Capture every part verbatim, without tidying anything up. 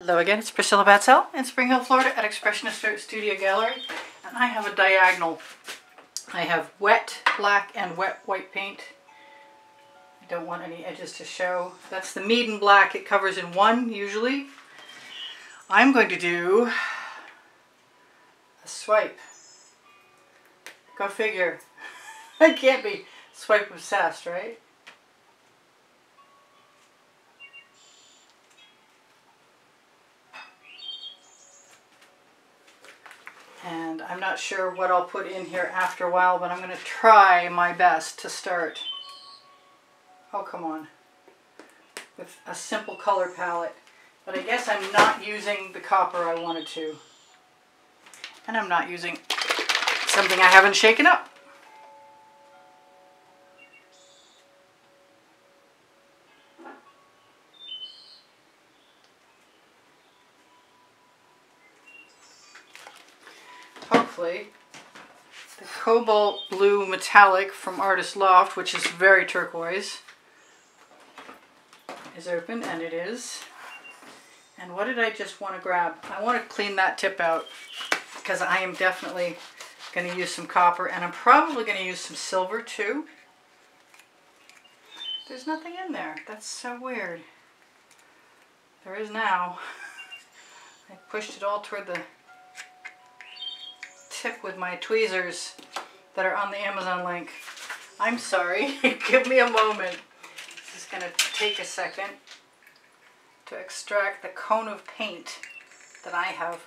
Hello again, it's Priscilla Batzell in Spring Hill, Florida at Expressionist Fluid Art Studio Gallery, and I have a diagonal. I have wet black and wet white paint. I don't want any edges to show. That's the Meeden black. It covers in one usually. I'm going to do a swipe. Go figure. I can't be swipe obsessed, right? And I'm not sure what I'll put in here after a while, but I'm going to try my best to start. Oh, come on. With a simple color palette. But I guess I'm not using the copper I wanted to. And I'm not using something I haven't shaken up. Hopefully, the Cobalt Blue Metallic from Artist Loft, which is very turquoise, is open, and it is. And what did I just want to grab? I want to clean that tip out because I am definitely going to use some copper, and I'm probably going to use some silver too. There's nothing in there. That's so weird. There is now. I pushed it all toward the tip with my tweezers that are on the Amazon link. I'm sorry. Give me a moment. This is going to take a second to extract the cone of paint that I have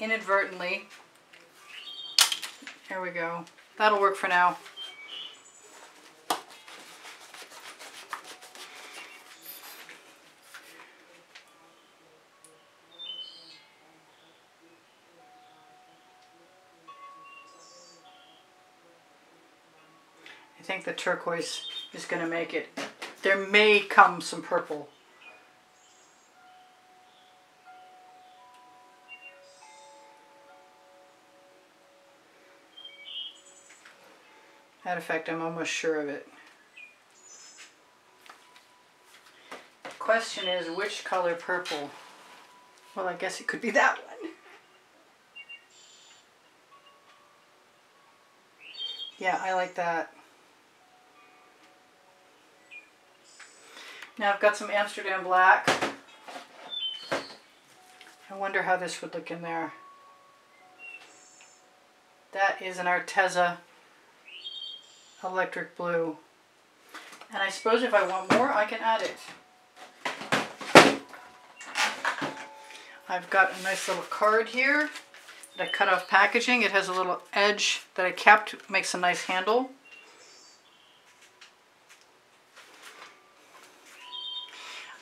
inadvertently. Here we go. That'll work for now. I think the turquoise is going to make it. There may come some purple. Matter of fact, I'm almost sure of it. The question is, which color purple? Well, I guess it could be that one. Yeah, I like that. Now I've got some Amsterdam Black. I wonder how this would look in there. That is an Arteza Electric Blue. And I suppose if I want more, I can add it. I've got a nice little card here that I cut off packaging. It has a little edge that I kept. It makes a nice handle.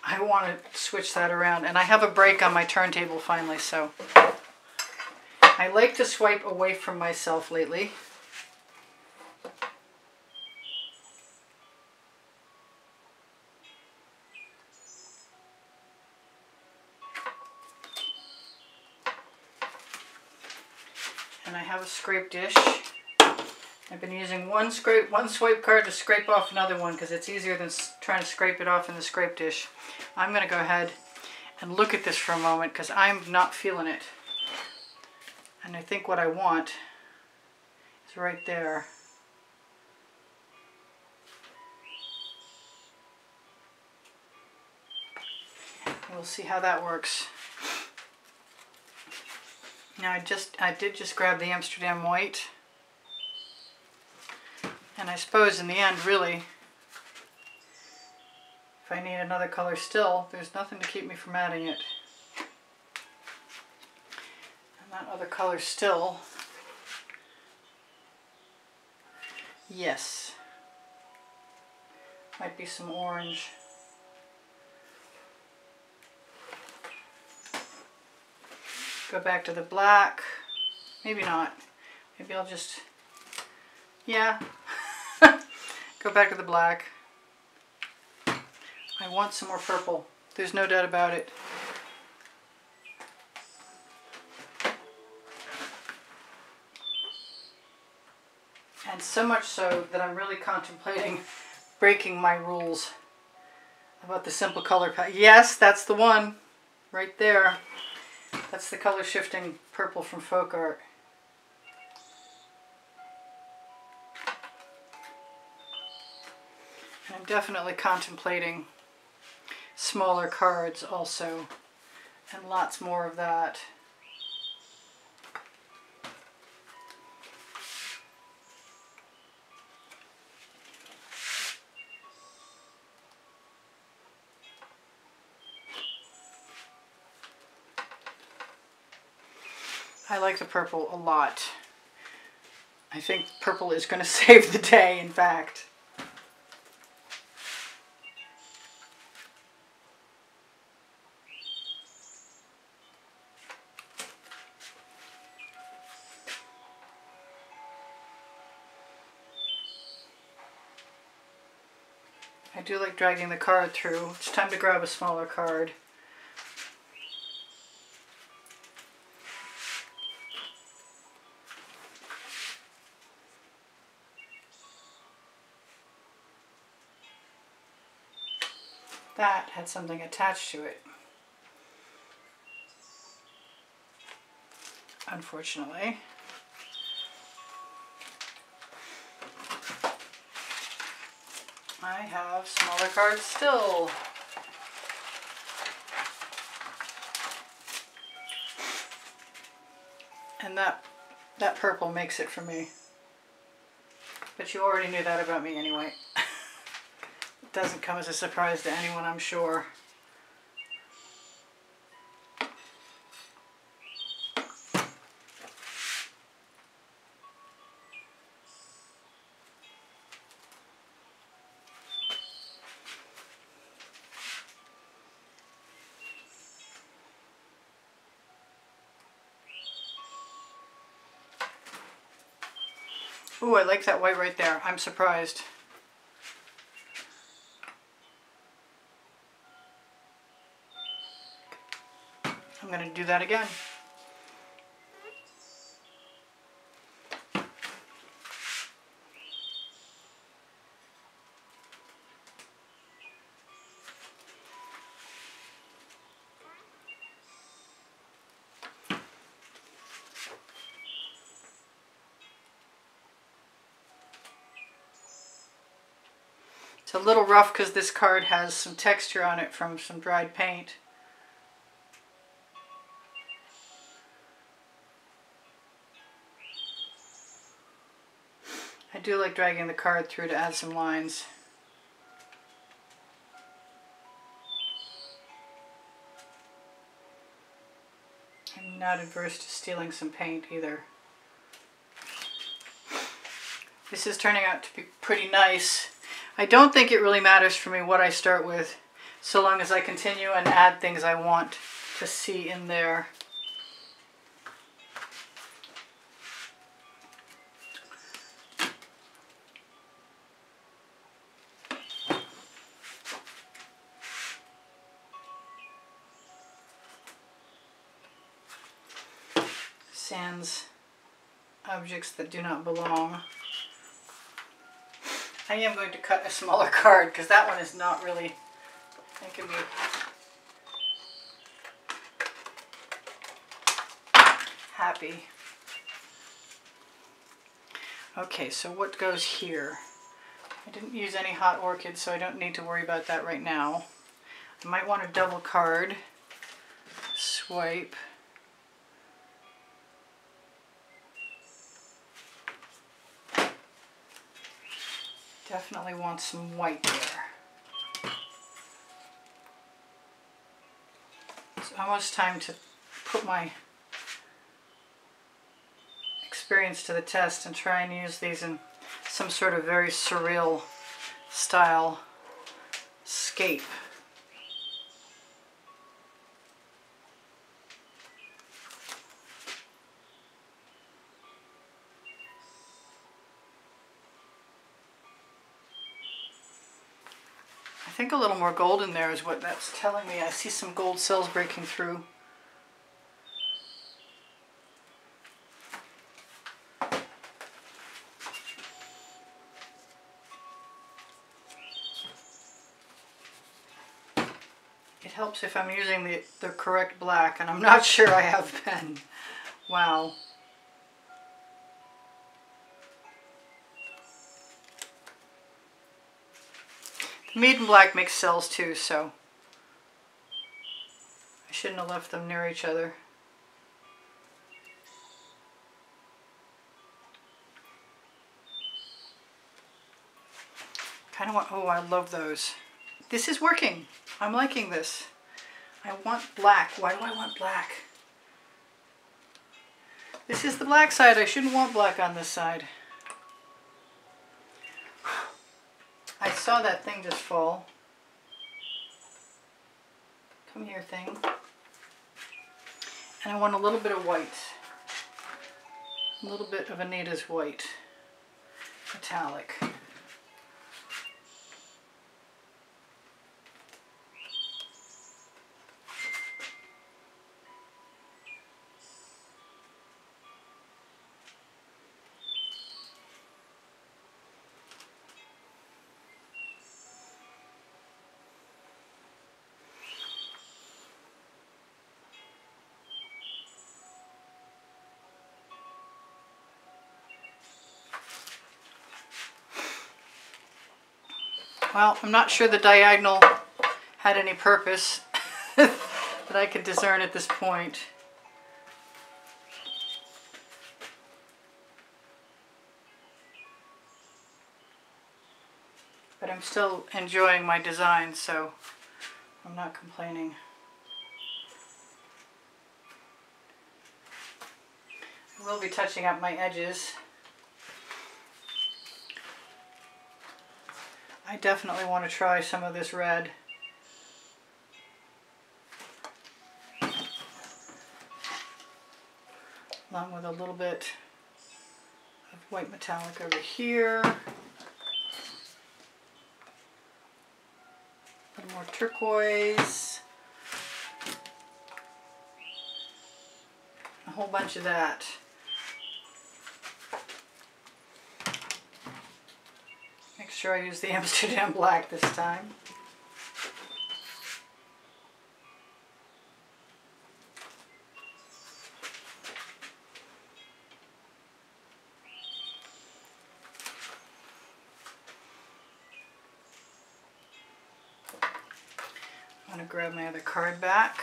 I want to switch that around, and I have a break on my turntable finally, so I like to swipe away from myself lately. And I have a scrape dish. I've been using one scrape, one swipe card to scrape off another one because it's easier than trying to scrape it off in the scrape dish. I'm going to go ahead and look at this for a moment because I'm not feeling it. And I think what I want is right there. We'll see how that works. Now I just, I did just grab the Amsterdam White. And I suppose in the end, really, if I need another color still, there's nothing to keep me from adding it. And that other color still, yes, might be some orange. Go back to the black, maybe not, maybe I'll just, yeah. Go back to the black. I want some more purple. There's no doubt about it. And so much so that I'm really contemplating breaking my rules about the simple color palette. Yes, that's the one. right there. That's the color shifting purple from Folk Art. I'm definitely contemplating smaller cards also, and lots more of that. I like the purple a lot. I think purple is going to save the day, in fact. I do like dragging the card through. It's time to grab a smaller card. That had something attached to it, unfortunately. I have smaller cards still. And that, that purple makes it for me. But you already knew that about me anyway. It doesn't come as a surprise to anyone, I'm sure. Ooh, I like that white right there. I'm surprised. I'm going to do that again. It's a little rough because this card has some texture on it from some dried paint. I do like dragging the card through to add some lines. I'm not adverse to stealing some paint either. This is turning out to be pretty nice. I don't think it really matters for me what I start with, so long as I continue and add things I want to see in there. Sans objects that do not belong. I am going to cut a smaller card because that one is not really, it can be, happy. Okay, so what goes here? I didn't use any hot orchids, so I don't need to worry about that right now. I might want a double card, swipe. Definitely want some white there. It's almost time to put my experience to the test and try and use these in some sort of very surreal style scape. I think a little more gold in there is what that's telling me. I see some gold cells breaking through. It helps if I'm using the, the correct black, and I'm not sure I have been. Wow. Meeden black makes cells too, so I shouldn't have left them near each other. Kind of want, oh, I love those. This is working. I'm liking this. I want black. Why do I want black? This is the black side. I shouldn't want black on this side. I saw that thing just fall. Come here, thing. And I want a little bit of white. A little bit of Anita's white. Metallic. Well, I'm not sure the diagonal had any purpose that I could discern at this point. But I'm still enjoying my design, so I'm not complaining. I will be touching up my edges. I definitely want to try some of this red. Along with a little bit of white metallic over here. A little more turquoise. A whole bunch of that. Make sure I use the Amsterdam Black this time. I'm going to grab my other card back.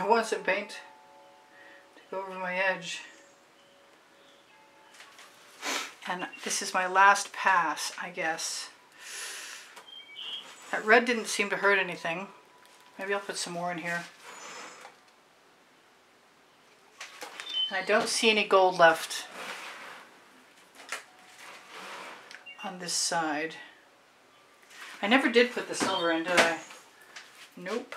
I want some paint to go over my edge. And this is my last pass, I guess. That red didn't seem to hurt anything. Maybe I'll put some more in here. And I don't see any gold left on this side. I never did put the silver in, did I? Nope.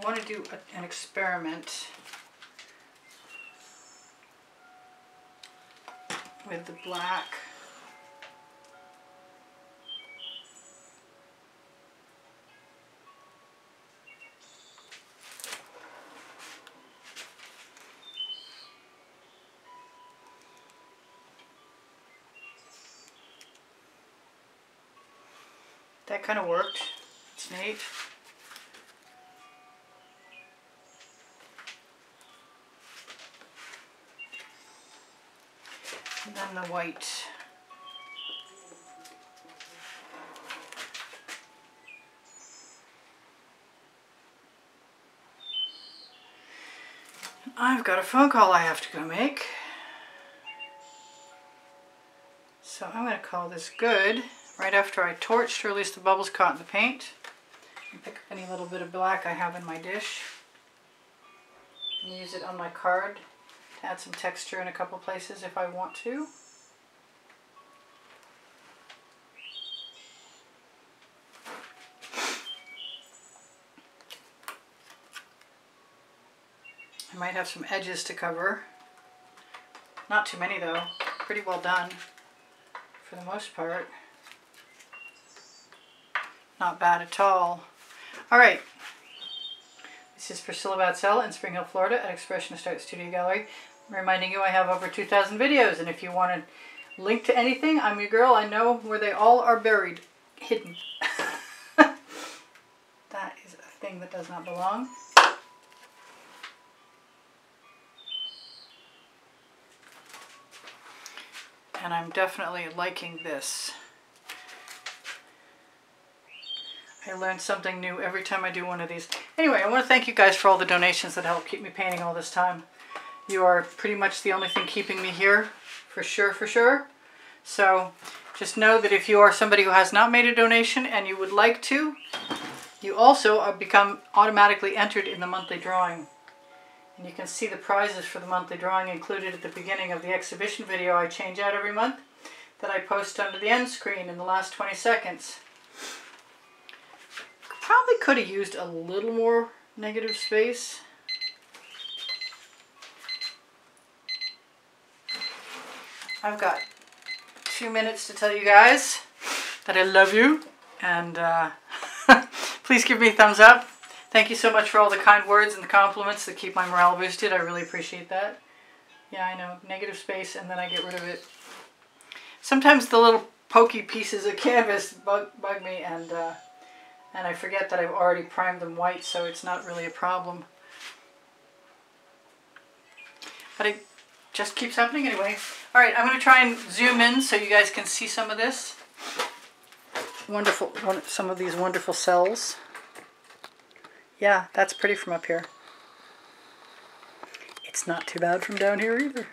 I want to do a, an experiment with the black. That kind of worked. It's neat. And then the white. I've got a phone call I have to go make. So I'm going to call this good right after I torched, or at least the bubbles caught in the paint. And pick up any little bit of black I have in my dish. And use it on my card to add some texture in a couple places if I want to. I might have some edges to cover. Not too many though. Pretty well done for the most part. Not bad at all. Alright, this is Priscilla Batzell in Spring Hill, Florida at Expressionist Art Studio Gallery. I'm reminding you I have over two thousand videos, and if you want to link to anything, I'm your girl. I know where they all are buried, hidden. That is a thing that does not belong. And I'm definitely liking this. I learn something new every time I do one of these. Anyway, I want to thank you guys for all the donations that help keep me painting all this time. You are pretty much the only thing keeping me here, for sure, for sure. So just know that if you are somebody who has not made a donation and you would like to, you also are become automatically entered in the monthly drawing. And you can see the prizes for the monthly drawing included at the beginning of the exhibition video I change out every month that I post under the end screen in the last twenty seconds. Probably could have used a little more negative space. I've got two minutes to tell you guys that I love you, and uh, please give me a thumbs up. Thank you so much for all the kind words and the compliments that keep my morale boosted. I really appreciate that. Yeah, I know. Negative space, and then I get rid of it. Sometimes the little pokey pieces of canvas bug, bug me, and uh, and I forget that I've already primed them white, so it's not really a problem. But it just keeps happening anyway. All right, I'm going to try and zoom in so you guys can see some of this. Wonderful, some of these wonderful cells. Yeah, that's pretty from up here. It's not too bad from down here either.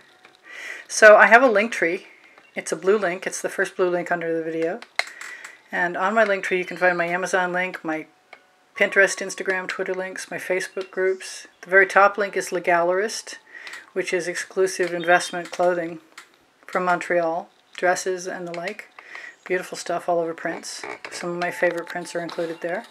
So I have a link tree. It's a blue link. It's the first blue link under the video. And on my link tree you can find my Amazon link, my Pinterest, Instagram, Twitter links, my Facebook groups. The very top link is Le Gallerist, which is exclusive investment clothing from Montreal. Dresses and the like. Beautiful stuff all over prints. Some of my favorite prints are included there.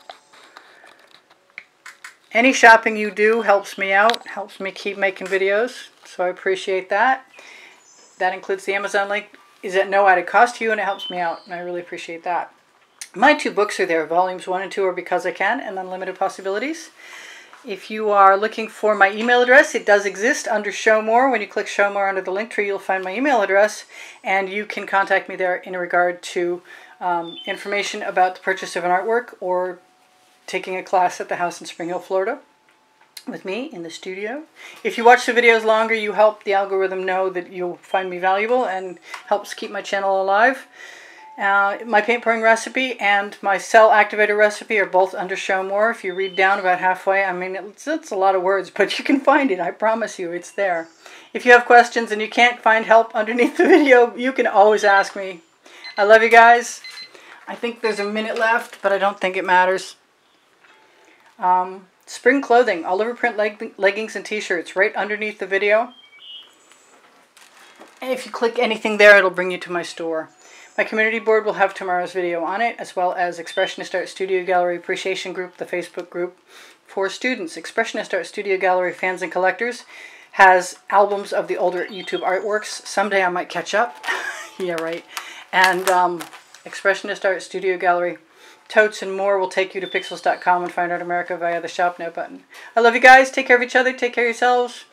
Any shopping you do helps me out, helps me keep making videos, so I appreciate that. That includes the Amazon link. Is at no added cost to you, and it helps me out, and I really appreciate that. My two books are there. Volumes one and two are Because I Can and Unlimited Possibilities. If you are looking for my email address, it does exist under Show More. When you click Show More under the link tree, you'll find my email address, and you can contact me there in regard to um, information about the purchase of an artwork or taking a class at the house in Spring Hill, Florida with me in the studio. If you watch the videos longer, you help the algorithm know that you'll find me valuable and helps keep my channel alive. Uh, my paint pouring recipe and my cell activator recipe are both under Show More. If you read down about halfway, I mean, it's, it's a lot of words, but you can find it. I promise you, it's there. If you have questions and you can't find help underneath the video, you can always ask me. I love you guys. I think there's a minute left, but I don't think it matters. Um, spring clothing, all over print leg leggings and t-shirts right underneath the video. And if you click anything there, it'll bring you to my store. My community board will have tomorrow's video on it, as well as Expressionist Art Studio Gallery Appreciation Group, the Facebook group for students. Expressionist Art Studio Gallery fans and collectors has albums of the older YouTube artworks. Someday I might catch up. Yeah, right. And um, Expressionist Art Studio Gallery totes and more will take you to pixels dot com and find Art America via the Shop Now button. I love you guys. Take care of each other. Take care of yourselves.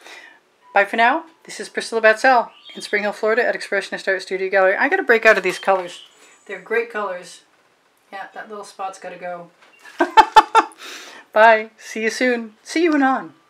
Bye for now. This is Priscilla Batzell in Spring Hill, Florida at Expressionist Art Studio Gallery. I got to break out of these colors. They're great colors. Yeah, that little spot's got to go. Bye. See you soon. See you and on.